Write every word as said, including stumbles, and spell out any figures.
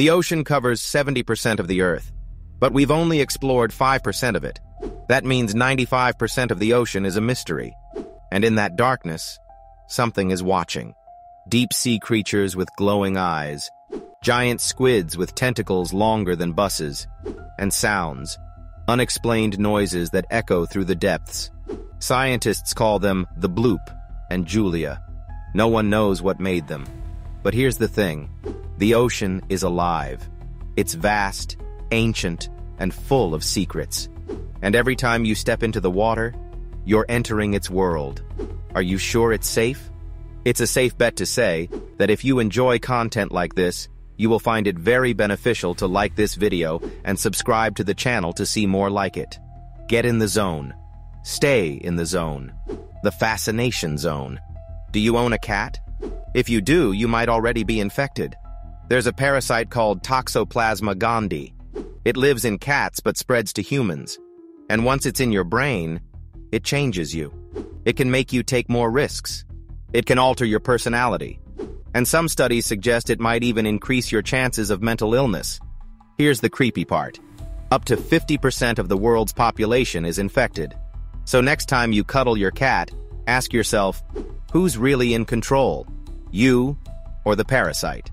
The ocean covers seventy percent of the Earth, but we've only explored five percent of it. That means ninety-five percent of the ocean is a mystery. And in that darkness, something is watching. Deep-sea creatures with glowing eyes, giant squids with tentacles longer than buses, and sounds, unexplained noises that echo through the depths. Scientists call them the Bloop and Julia. No one knows what made them. But here's the thing. The ocean is alive. It's vast, ancient, and full of secrets. And every time you step into the water, you're entering its world. Are you sure it's safe? It's a safe bet to say that if you enjoy content like this, you will find it very beneficial to like this video and subscribe to the channel to see more like it. Get in the zone. Stay in the zone. The Fascination Zone. Do you own a cat? If you do, you might already be infected. There's a parasite called Toxoplasma gondii. It lives in cats but spreads to humans. And once it's in your brain, it changes you. It can make you take more risks. It can alter your personality. And some studies suggest it might even increase your chances of mental illness. Here's the creepy part. Up to fifty percent of the world's population is infected. So next time you cuddle your cat, ask yourself, who's really in control? You or the parasite?